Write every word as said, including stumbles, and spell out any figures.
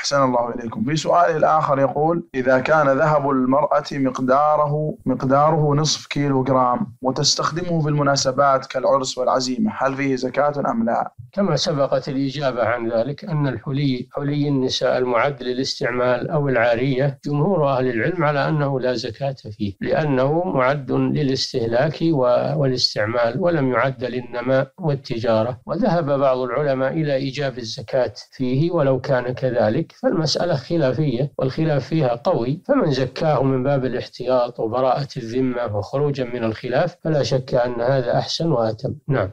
أحسن الله إليكم. في سؤال الآخر يقول: إذا كان ذهب المرأة مقداره مقداره نصف كيلو جرام وتستخدمه في المناسبات كالعرس والعزيمة، هل فيه زكاة أم لا؟ كما سبقت الإجابة عن ذلك أن الحلي حلي النساء المعد للاستعمال أو العارية جمهور أهل العلم على أنه لا زكاة فيه، لأنه معد للاستهلاك والاستعمال ولم يعد للنماء والتجارة. وذهب بعض العلماء إلى إيجاب الزكاة فيه ولو كان كذلك، فالمسألة خلافية والخلاف فيها قوي، فمن زكاه من باب الاحتياط وبراءة الذمة وخروجا من الخلاف فلا شك أن هذا أحسن وأتم. نعم.